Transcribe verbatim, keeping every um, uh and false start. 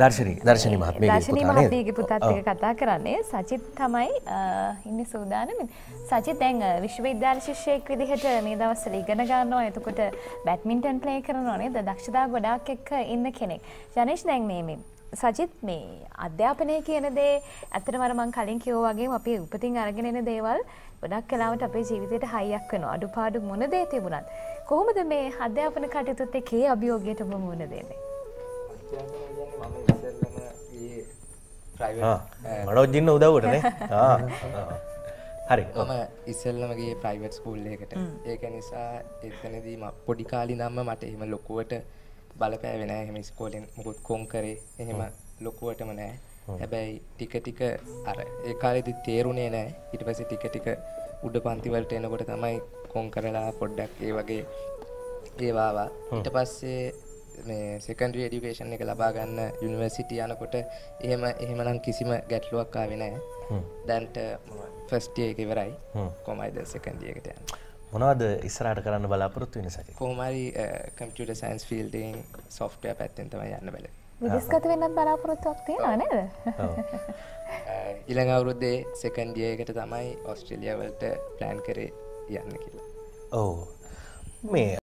දර්ශනී දර්ශනී මහත්මියගේ පුතාත් එක්ක කතා කරන්නේ. සචිත් තමයි ඉන්නේ සූදානමින්. සචිත් දැන් විශ්වවිද්‍යාල ශිෂ්‍යයෙක් විදිහට මේ දවස්වල ඉගෙන ගන්නවා. එතකොට බැඩ්මින්ටන් ප්ලේ කරනවා නේද? දක්ෂතා ගොඩාක් එක්ක ඉන්න කෙනෙක්. ජනේෂ් දැන් මේ මේ සචිත් මේ අධ්‍යාපනය කියන දේ ඇත්තටම මම කලින් කිව්වා වගේම අපි උපතින් අරගෙන එන දේවල් ගොඩක් කලාවට අපේ ජීවිතේට හයියක් වෙනවා. අඩුපාඩු මොන දේ තිබුණත්. කොහොමද මේ අධ්‍යාපන කටයුතුත් එක්ක මේ අභියෝගයට ඔබ මුහුණ දෙන්නේ? මනෝජ්ජින්න උදව්වටනේ. හරි. මම ඉස්සෙල්ලමගේ ප්‍රයිවට් ස්කූල් එකකට. ඒක නිසා එතනදී මම පොඩි කාලේ ඉඳන්ම මට එහෙම ලොකුවට බලපෑවේ නැහැ. එහෙම ඉස්කෝලෙන් මොකද කොම් කරේ. එහෙම ලොකුවටම නැහැ. හැබැයි ටික ටික අර ඒ කාලේදී තේරුණේ නැහැ. ඊට පස්සේ ටික ටික උඩ පන්ති වලට එනකොට තමයි කොම් කරලා පොඩ්ඩක් ඒ වගේ ඒවා ආවා. ඊට පස්සේ මේ සෙකන්ඩරි এডুকেෂන් එක ලබා ගන්න යුනිවර්සිටි යනකොට එහෙම එහෙමනම් කිසිම ගැටලුවක් ආවේ නැහැ. දැන්ට ෆස්ට් ඉයර් එක ඉවරයි. කොහොමද සෙකන්ඩ් ඉයර් එකට යන්නේ? මොනවද ඉස්සරහට කරන්න බලාපොරොත්තු වෙන්නේ සතිය? කොහොම හරි කම්පියුටර් සයන්ස් ෆීල්ඩින් සොෆ්ට්වෙයාර් පැත්තෙන් තමයි යන්න බැලුවේ. විදේශගත වෙන්නත් බලාපොරොත්තුක් තියෙනවා නේද? ඔව්. ඊළඟ අවුරුද්දේ සෙකන්ඩ් ඉයර් එකට තමයි ඕස්ට්‍රේලියාව වලට ප්ලෑන් කරේ යන්න කියලා. ඔව්. මේ